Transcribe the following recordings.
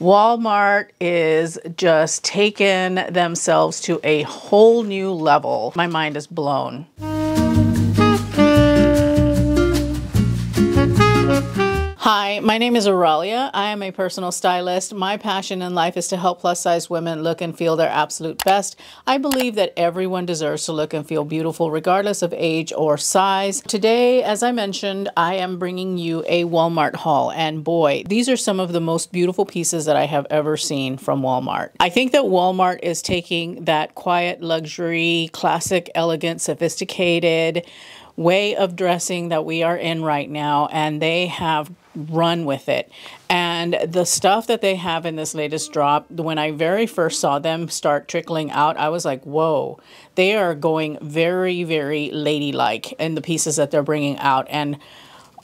Walmart is just taking themselves to a whole new level. My mind is blown. Hi, my name is Aurelia. I am a personal stylist. My passion in life is to help plus-size women look and feel their absolute best. I believe that everyone deserves to look and feel beautiful regardless of age or size. Today, as I mentioned, I am bringing you a Walmart haul, and boy, these are some of the most beautiful pieces that I have ever seen from Walmart. I think that Walmart is taking that quiet, luxury, classic, elegant, sophisticated way of dressing that we are in right now, and they have run with it. And the stuff that they have in this latest drop, when I very first saw them start trickling out, I was like, whoa, they are going very, very ladylike in the pieces that they're bringing out. And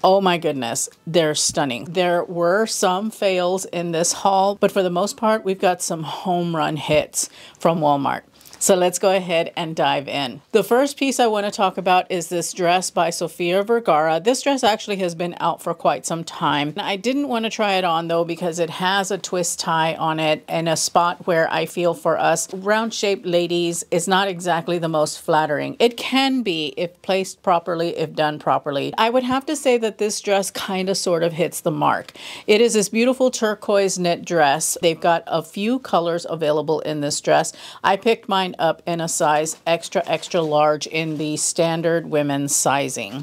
oh my goodness, they're stunning. There were some fails in this haul, but for the most part, we've got some home run hits from Walmart. So let's go ahead and dive in. The first piece I want to talk about is this dress by Sofia Vergara. This dress actually has been out for quite some time. I didn't want to try it on though because it has a twist tie on it and a spot where I feel for us round-shaped ladies is not exactly the most flattering. It can be if placed properly, if done properly. I would have to say that this dress kind of sort of hits the mark. It is this beautiful turquoise knit dress. They've got a few colors available in this dress. I picked mine up in a size extra, extra large in the standard women's sizing.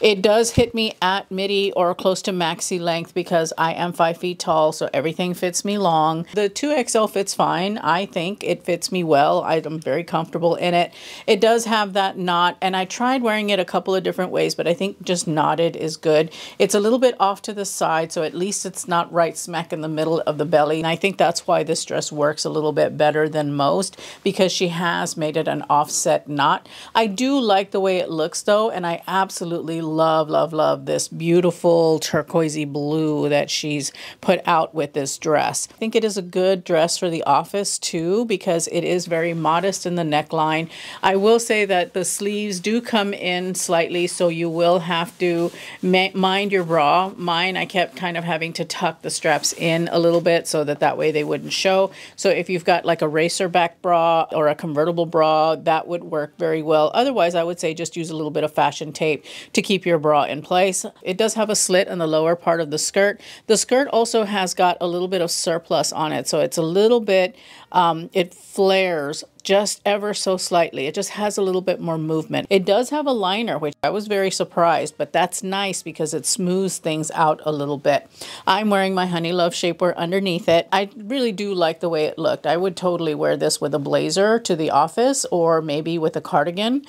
It does hit me at midi or close to maxi length because I am 5 feet tall, so everything fits me long. The 2XL fits fine. I think it fits me well. I'm very comfortable in it. It does have that knot, and I tried wearing it a couple of different ways, but I think just knotted is good. It's a little bit off to the side, so at least it's not right smack in the middle of the belly. And I think that's why this dress works a little bit better than most, because she has made it an offset knot. I do like the way it looks though, and I absolutely love this beautiful turquoisey blue that she's put out with this dress. I think it is a good dress for the office too because it is very modest in the neckline. I will say that the sleeves do come in slightly, so you will have to mind your bra. Mine, I kept kind of having to tuck the straps in a little bit so that way they wouldn't show. So if you've got like a racer back bra or a convertible bra, that would work very well. Otherwise, I would say just use a little bit of fashion tape to keep your bra in place. It does have a slit in the lower part of the skirt. The skirt also has got a little bit of surplus on it, so it's a little bit, it flares just ever so slightly. It just has a little bit more movement. It does have a liner, which I was very surprised, but that's nice because it smooths things out a little bit. I'm wearing my Honey Love shapewear underneath it. I really do like the way it looked. I would totally wear this with a blazer to the office or maybe with a cardigan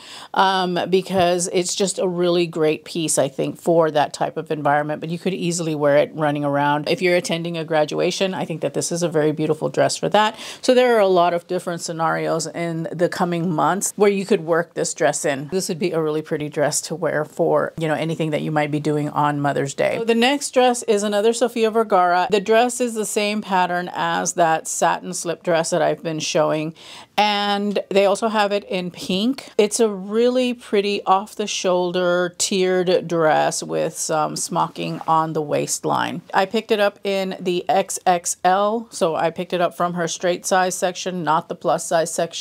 because it's just a really great piece, I think, for that type of environment, but you could easily wear it running around. If you're attending a graduation, I think that this is a very beautiful dress for that. So there are a lot of different scenarios in the coming months where you could work this dress in. This would be a really pretty dress to wear for, you know, anything that you might be doing on Mother's Day. So the next dress is another Sofia Vergara. The dress is the same pattern as that satin slip dress that I've been showing, and they also have it in pink. It's a really pretty off the shoulder tiered dress with some smocking on the waistline. I picked it up in the XXL, so I picked it up from her straight size section, not the plus size section.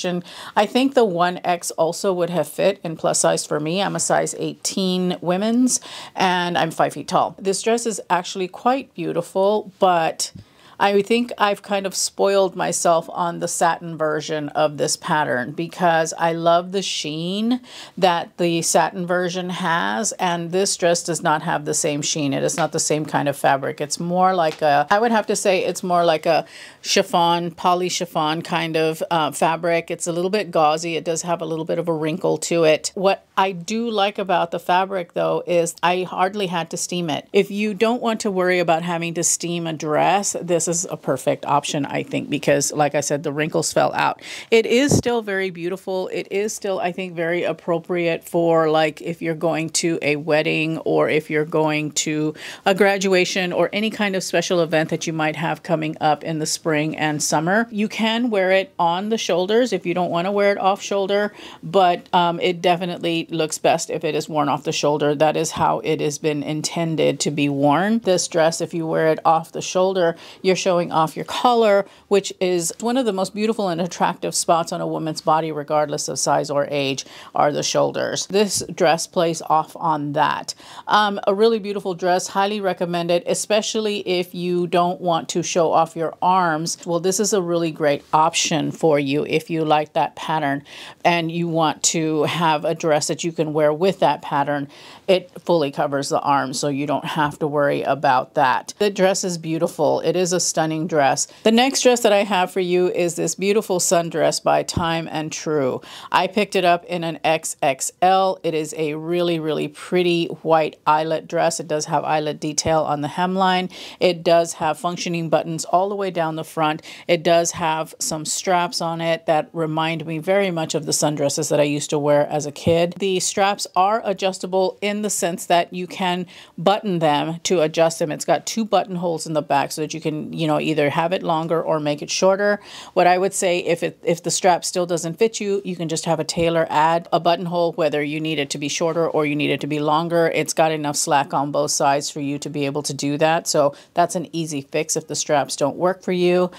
I think the 1X also would have fit in plus size for me. I'm a size 18 women's and I'm 5 feet tall. This dress is actually quite beautiful, but I think I've kind of spoiled myself on the satin version of this pattern because I love the sheen that the satin version has, and this dress does not have the same sheen. It is not the same kind of fabric. It's more like a, I would have to say it's more like a chiffon, poly chiffon kind of fabric. It's a little bit gauzy. It does have a little bit of a wrinkle to it. What I do like about the fabric though is I hardly had to steam it. If you don't want to worry about having to steam a dress, this is a perfect option, I think, because like I said, the wrinkles fell out. It is still very beautiful. It is still, I think, very appropriate for like if you're going to a wedding or if you're going to a graduation or any kind of special event that you might have coming up in the spring and summer. You can wear it on the shoulders if you don't want to wear it off shoulder, but it definitely looks best if it is worn off the shoulder. That is how it has been intended to be worn. This dress, if you wear it off the shoulder, you're showing off your collar, which is one of the most beautiful and attractive spots on a woman's body, regardless of size or age, are the shoulders. This dress plays off on that. A really beautiful dress, highly recommended, especially if you don't want to show off your arms. Well, this is a really great option for you if you like that pattern and you want to have a dress that you can wear with that pattern. It fully covers the arms, so you don't have to worry about that. The dress is beautiful. It is a stunning dress. The next dress that I have for you is this beautiful sundress by Time and True. I picked it up in an XXL. It is a really, really pretty white eyelet dress. It does have eyelet detail on the hemline. It does have functioning buttons all the way down the front. It does have some straps on it that remind me very much of the sundresses that I used to wear as a kid. The straps are adjustable in the sense that you can button them to adjust them. It's got two buttonholes in the back so that you can, you know, either have it longer or make it shorter. What I would say, if the strap still doesn't fit you, you can just have a tailor add a buttonhole, whether you need it to be shorter or you need it to be longer. It's got enough slack on both sides for you to be able to do that. So that's an easy fix if the straps don't work for you.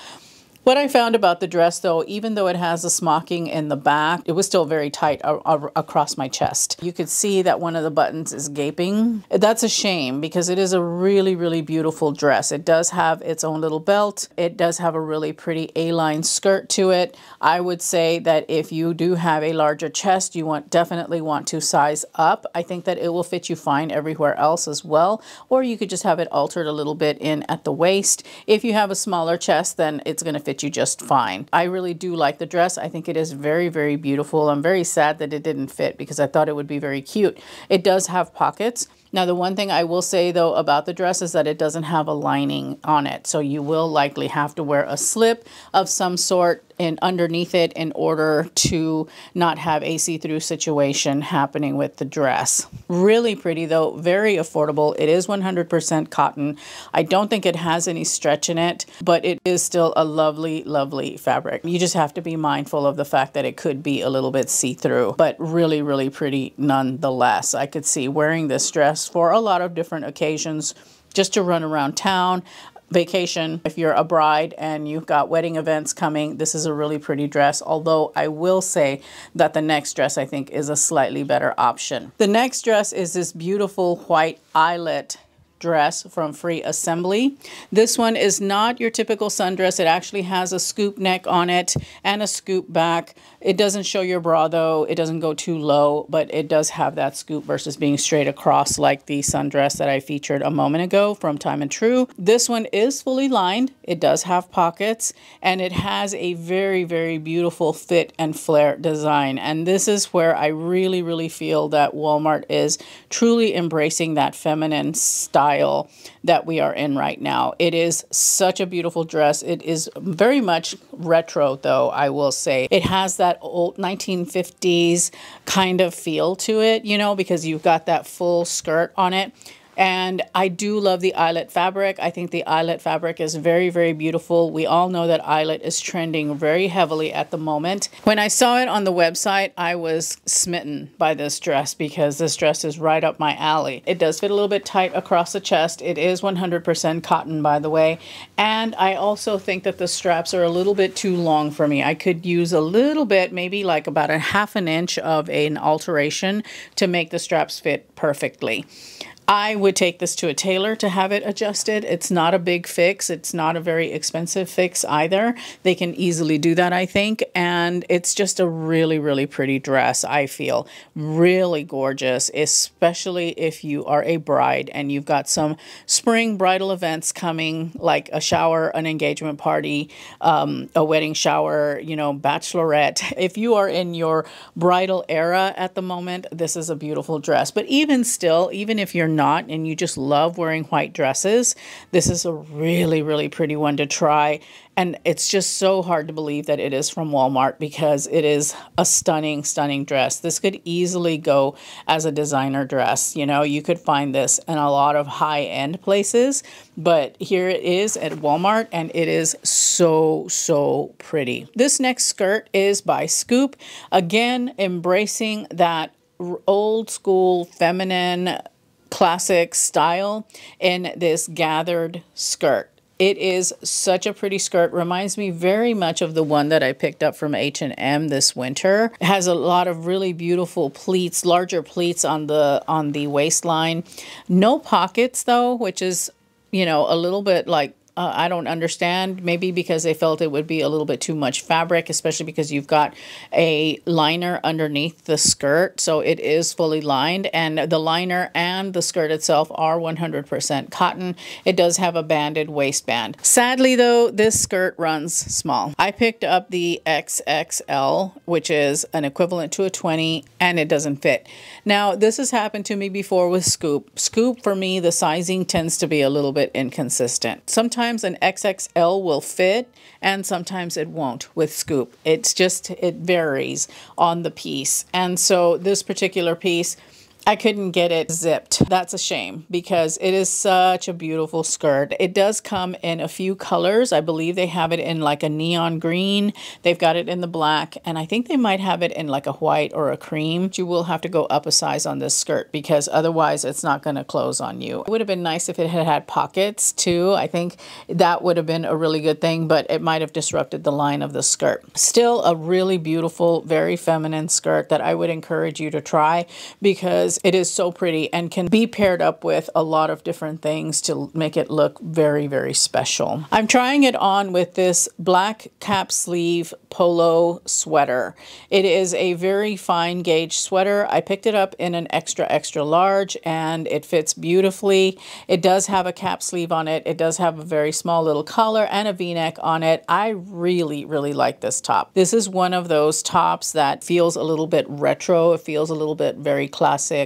What I found about the dress, though, even though it has a smocking in the back, it was still very tight across my chest. You could see that one of the buttons is gaping. That's a shame because it is a really, really beautiful dress. It does have its own little belt. It does have a really pretty A-line skirt to it. I would say that if you do have a larger chest, you definitely want to size up. I think that it will fit you fine everywhere else as well, or you could just have it altered a little bit in at the waist. If you have a smaller chest, then it's going to fit you just fine. I really do like the dress. I think it is very, very beautiful. I'm very sad that it didn't fit because I thought it would be very cute. It does have pockets. Now, the one thing I will say, though, about the dress is that it doesn't have a lining on it. So you will likely have to wear a slip of some sort and underneath it in order to not have a see-through situation happening with the dress. Really pretty, though, very affordable. It is 100% cotton. I don't think it has any stretch in it, but it is still a lovely, lovely fabric. You just have to be mindful of the fact that it could be a little bit see-through, but really, really pretty nonetheless. I could see wearing this dress for a lot of different occasions, just to run around town, vacation. If you're a bride and you've got wedding events coming, this is a really pretty dress, although I will say that the next dress I think is a slightly better option. The next dress is this beautiful white eyelet dress from Free Assembly. This one is not your typical sundress. It actually has a scoop neck on it and a scoop back. It doesn't show your bra though. It doesn't go too low, but it does have that scoop versus being straight across like the sundress that I featured a moment ago from Time and True. This one is fully lined. It does have pockets and it has a very, very beautiful fit and flare design. And this is where I really, really feel that Walmart is truly embracing that feminine style that we are in right now. It is such a beautiful dress. It is very much retro, though, I will say. It has that old 1950s kind of feel to it, you know, because you've got that full skirt on it. And I do love the eyelet fabric. I think the eyelet fabric is very, very beautiful. We all know that eyelet is trending very heavily at the moment. When I saw it on the website, I was smitten by this dress because this dress is right up my alley. It does fit a little bit tight across the chest. It is 100% cotton, by the way. And I also think that the straps are a little bit too long for me. I could use a little bit, maybe like about a half an inch of an alteration to make the straps fit perfectly. I would take this to a tailor to have it adjusted. It's not a big fix. It's not a very expensive fix either. They can easily do that, I think. And it's just a really, really pretty dress, I feel. Really gorgeous, especially if you are a bride and you've got some spring bridal events coming, like a shower, an engagement party, a wedding shower, you know, bachelorette. If you are in your bridal era at the moment, this is a beautiful dress. But even still, even if you're not and you just love wearing white dresses, this is a really, really pretty one to try. And it's just so hard to believe that it is from Walmart because it is a stunning, stunning dress. This could easily go as a designer dress. You know, you could find this in a lot of high-end places, but here it is at Walmart and it is so, so pretty. This next skirt is by Scoop. Again, embracing that old school feminine classic style in this gathered skirt. It is such a pretty skirt. Reminds me very much of the one that I picked up from H&M this winter. It has a lot of really beautiful pleats, larger pleats on the waistline. No pockets though, which is, you know, a little bit like I don't understand, maybe because they felt it would be a little bit too much fabric, especially because you've got a liner underneath the skirt. So it is fully lined, and the liner and the skirt itself are 100% cotton. It does have a banded waistband. Sadly though, this skirt runs small. I picked up the XXL, which is an equivalent to a 20, and it doesn't fit. Now this has happened to me before with Scoop. Scoop, for me, the sizing tends to be a little bit inconsistent. Sometimes an XXL will fit and sometimes it won't with Scoop. It's just, it varies on the piece. And so this particular piece, I couldn't get it zipped. That's a shame because it is such a beautiful skirt. It does come in a few colors. I believe they have it in like a neon green. They've got it in the black, and I think they might have it in like a white or a cream. You will have to go up a size on this skirt because otherwise it's not going to close on you. It would have been nice if it had had pockets too. I think that would have been a really good thing, but it might have disrupted the line of the skirt. Still a really beautiful, very feminine skirt that I would encourage you to try because it is so pretty and can be paired up with a lot of different things to make it look very, very special. I'm trying it on with this black cap sleeve polo sweater. It is a very fine gauge sweater. I picked it up in an extra, extra large, and it fits beautifully. It does have a cap sleeve on it. It does have a very small little collar and a V-neck on it. I really, really like this top. This is one of those tops that feels a little bit retro. It feels a little bit very classic,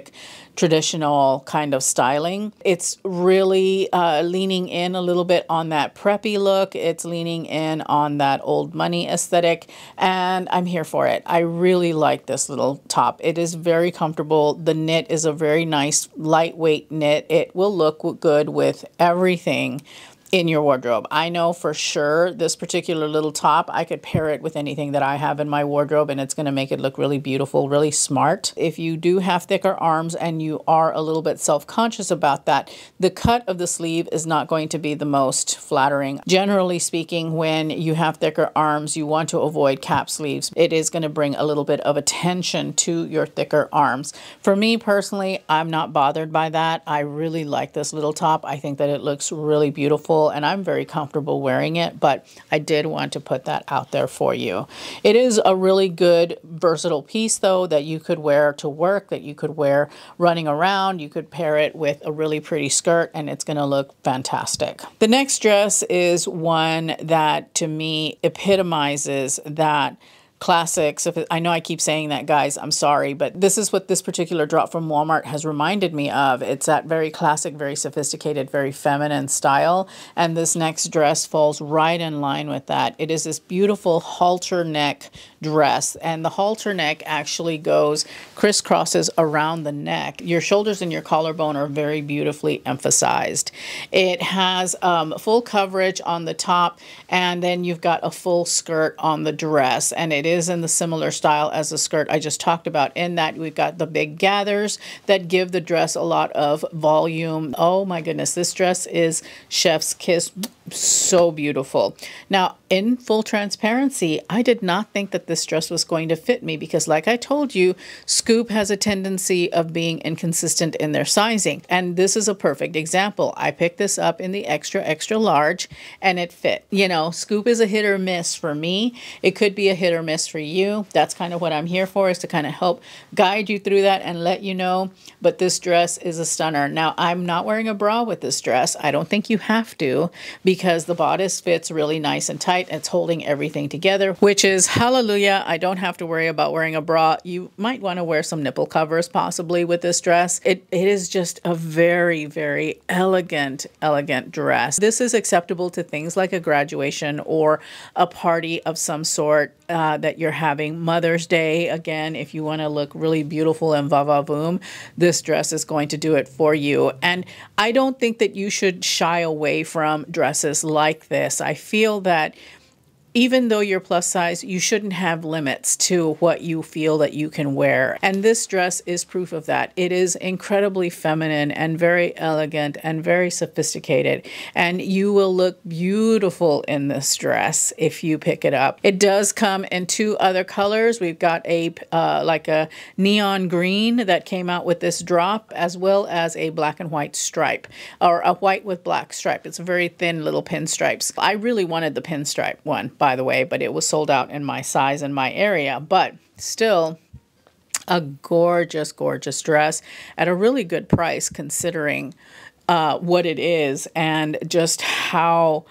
traditional kind of styling. It's really leaning in a little bit on that preppy look. It's leaning in on that old money aesthetic, and I'm here for it. I really like this little top. It is very comfortable. The knit is a very nice lightweight knit. It will look good with everything in your wardrobe. I know for sure this particular little top, I could pair it with anything that I have in my wardrobe, and it's going to make it look really beautiful, really smart. If you do have thicker arms and you are a little bit self-conscious about that, the cut of the sleeve is not going to be the most flattering. Generally speaking, when you have thicker arms, you want to avoid cap sleeves. It is going to bring a little bit of attention to your thicker arms. For me personally, I'm not bothered by that. I really like this little top. I think that it looks really beautiful, and I'm very comfortable wearing it, but I did want to put that out there for you. It is a really good versatile piece though, that you could wear to work, that you could wear running around. You could pair it with a really pretty skirt, and it's going to look fantastic. The next dress is one that to me epitomizes that classics. I know I keep saying that, guys, I'm sorry, but this is what this particular drop from Walmart has reminded me of. It's that very classic, very sophisticated, very feminine style, and this next dress falls right in line with that. It is this beautiful halter neck dress, and the halter neck actually goes crisscrosses around the neck. Your shoulders and your collarbone are very beautifully emphasized. It has full coverage on the top, and then you've got a full skirt on the dress, and it is in the similar style as the skirt I just talked about, in that we've got the big gathers that give the dress a lot of volume. Oh my goodness, this dress is chef's kiss. So beautiful. Now, in full transparency, I did not think that this dress was going to fit me because, like I told you, Scoop has a tendency of being inconsistent in their sizing, and this is a perfect example. I picked this up in the extra, extra large, and it fit. You know, Scoop is a hit or miss for me. It could be a hit or miss for you. That's kind of what I'm here for, is to kind of help guide you through that and let you know. But this dress is a stunner. Now, I'm not wearing a bra with this dress. I don't think you have to, because the bodice fits really nice and tight. It's holding everything together, which is hallelujah. I don't have to worry about wearing a bra. You might want to wear some nipple covers possibly with this dress. It is just a very, very elegant, elegant dress. This is acceptable to things like a graduation or a party of some sort that you're having. Mother's Day, again, if you want to look really beautiful and va-va-voom, this dress is going to do it for you. And I don't think that you should shy away from dresses like this. I feel that even though you're plus size, you shouldn't have limits to what you feel that you can wear. And this dress is proof of that. It is incredibly feminine and very elegant and very sophisticated. And you will look beautiful in this dress if you pick it up. It does come in two other colors. We've got a like a neon green that came out with this drop, as well as a black and white stripe, or a white with black stripe. It's a very thin little pinstripes. I really wanted the pinstripe one, by the way, but it was sold out in my size in my area. But still, a gorgeous, gorgeous dress at a really good price considering what it is and just how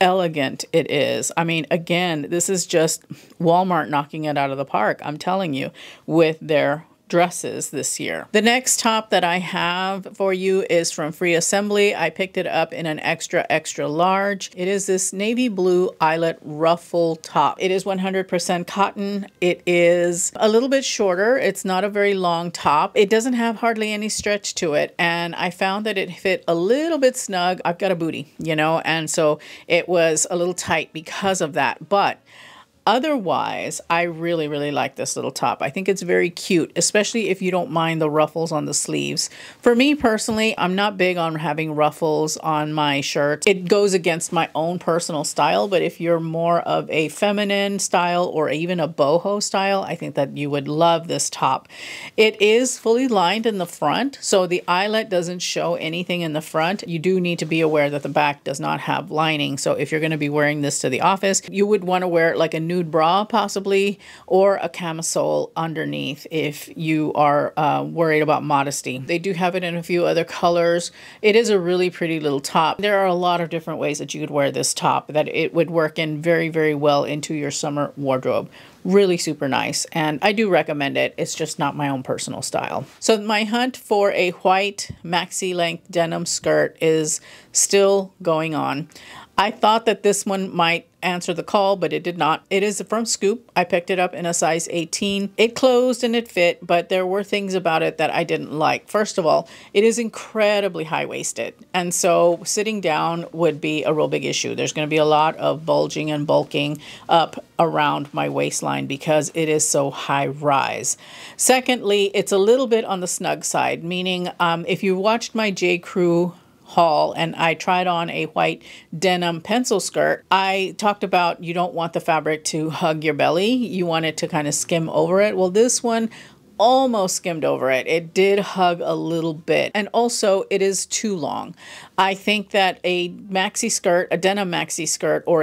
elegant it is. I mean, again, this is just Walmart knocking it out of the park, I'm telling you, with their dresses this year. The next top that I have for you is from Free Assembly. I picked it up in an extra, extra large. It is this navy blue eyelet ruffle top. It is 100% cotton. It is a little bit shorter. It's not a very long top. It doesn't have hardly any stretch to it. And I found that it fit a little bit snug. I've got a booty, you know, and so it was a little tight because of that. But otherwise, I really, really like this little top. I think it's very cute, especially if you don't mind the ruffles on the sleeves. For me personally, I'm not big on having ruffles on my shirt. It goes against my own personal style, but if you're more of a feminine style or even a boho style, I think that you would love this top. It is fully lined in the front, so the eyelet doesn't show anything in the front. You do need to be aware that the back does not have lining. So if you're going to be wearing this to the office, you would want to wear it like a new bra possibly, or a camisole underneath if you are worried about modesty. They do have it in a few other colors. It is a really pretty little top. There are a lot of different ways that you could wear this top, that it would work in very, very well into your summer wardrobe. Really super nice, and I do recommend it. It's just not my own personal style. So my hunt for a white maxi length denim skirt is still going on. I thought that this one might answer the call, but it did not. It is from Scoop. I picked it up in a size 18. It closed and it fit, but there were things about it that I didn't like. First of all, it is incredibly high-waisted, and so sitting down would be a real big issue. There's going to be a lot of bulging and bulking up around my waistline because it is so high rise. Secondly, it's a little bit on the snug side, meaning if you watched my J. Crew haul and I tried on a white denim pencil skirt, I talked about you don't want the fabric to hug your belly. You want it to kind of skim over it. Well, this one almost skimmed over it. It did hug a little bit. And also it is too long. I think that a maxi skirt, a denim maxi skirt, or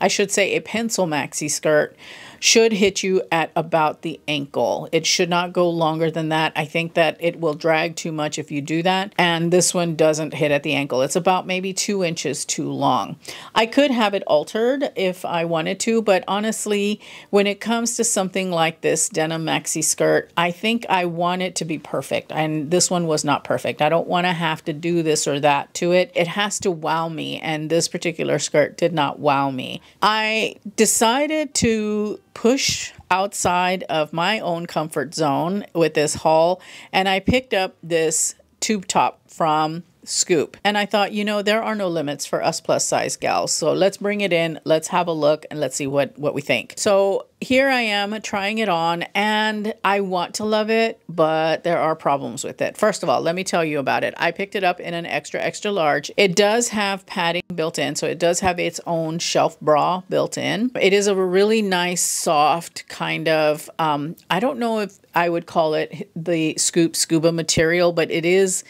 I should say a pencil maxi skirt should hit you at about the ankle. It should not go longer than that. I think that it will drag too much if you do that. And this one doesn't hit at the ankle. It's about maybe 2 inches too long. I could have it altered if I wanted to, but honestly, when it comes to something like this denim maxi skirt, I think I want it to be perfect. And this one was not perfect. I don't want to have to do this or that to it. It has to wow me. And this particular skirt did not wow me. I decided to push outside of my own comfort zone with this haul, and I picked up this tube top from Scoop. And I thought, you know, there are no limits for us plus size gals. So let's bring it in, let's have a look, and let's see what we think. So here I am trying it on, and I want to love it, but there are problems with it. First of all, let me tell you about it. I picked it up in an extra, extra large. It does have padding built in, so it does have its own shelf bra built in. It is a really nice, soft kind of, I don't know if I would call it the Scoop scuba material, but it is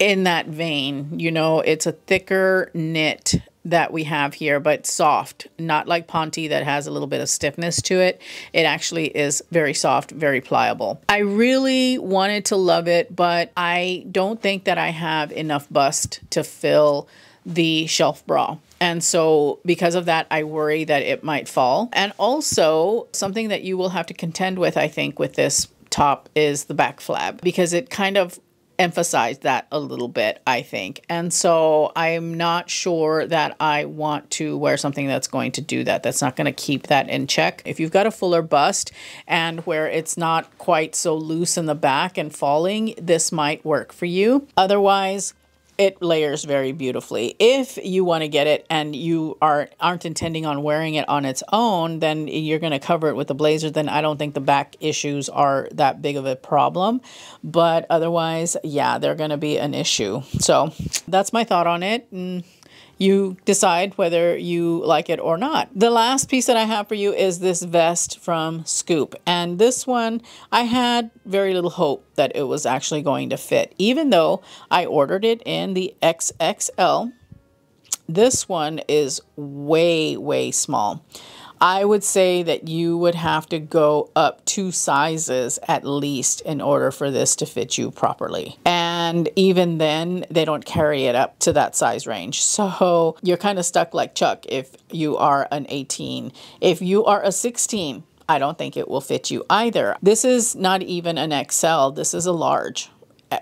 in that vein, you know. It's a thicker knit that we have here, but soft, not like Ponte that has a little bit of stiffness to it. It actually is very soft, very pliable. I really wanted to love it, but I don't think that I have enough bust to fill the shelf bra. And so because of that, I worry that it might fall. And also something that you will have to contend with, I think, with this top is the back flap, because it kind of emphasize that a little bit, I think. And so I'm not sure that I want to wear something that's going to do that. That's not going to keep that in check. If you've got a fuller bust and where it's not quite so loose in the back and falling, this might work for you. Otherwise, it layers very beautifully. If you want to get it and you aren't intending on wearing it on its own, then you're going to cover it with a blazer. Then I don't think the back issues are that big of a problem. But otherwise, yeah, they're going to be an issue. So that's my thought on it. And you decide whether you like it or not. The last piece that I have for you is this vest from Scoop. And this one, I had very little hope that it was actually going to fit, even though I ordered it in the XXL. This one is way, way small. I would say that you would have to go up 2 sizes at least in order for this to fit you properly. And even then, they don't carry it up to that size range. So you're kind of stuck like Chuck if you are an 18. If you are a 16, I don't think it will fit you either. This is not even an XL. This is a large,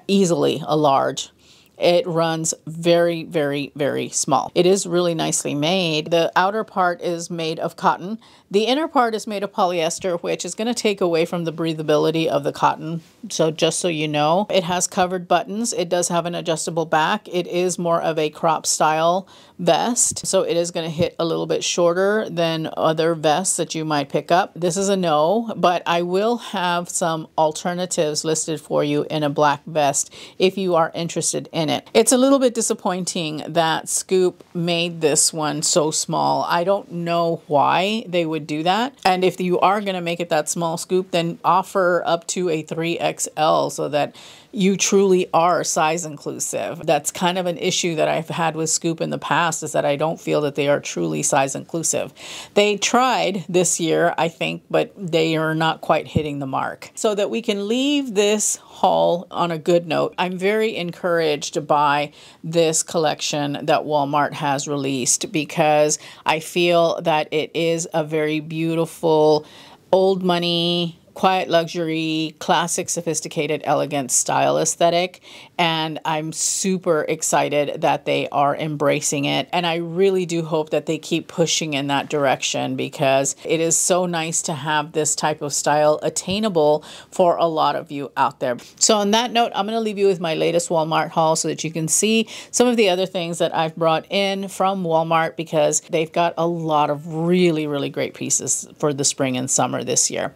easily a large. It runs very, very, very small. It is really nicely made. The outer part is made of cotton. The inner part is made of polyester, which is going to take away from the breathability of the cotton. So just so you know, it has covered buttons. It does have an adjustable back. It is more of a crop style vest. So it is going to hit a little bit shorter than other vests that you might pick up. This is a no, but I will have some alternatives listed for you in a black vest if you are interested in it. It's a little bit disappointing that Scoop made this one so small. I don't know why they would do that. And if you are going to make it that small, Scoop, then offer up to a 3XL so that you truly are size inclusive. That's kind of an issue that I've had with Scoop in the past, is that I don't feel that they are truly size inclusive. They tried this year, I think, but they are not quite hitting the mark. So that we can leave this haul on a good note, I'm very encouraged by this collection that Walmart has released, because I feel that it is a very beautiful, old money, quiet luxury, classic, sophisticated, elegant style aesthetic. And I'm super excited that they are embracing it. And I really do hope that they keep pushing in that direction, because it is so nice to have this type of style attainable for a lot of you out there. So on that note, I'm going to leave you with my latest Walmart haul so that you can see some of the other things that I've brought in from Walmart, because they've got a lot of really, really great pieces for the spring and summer this year.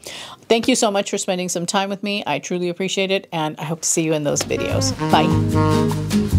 Thank you so much for spending some time with me. I truly appreciate it, and I hope to see you in those videos. Bye.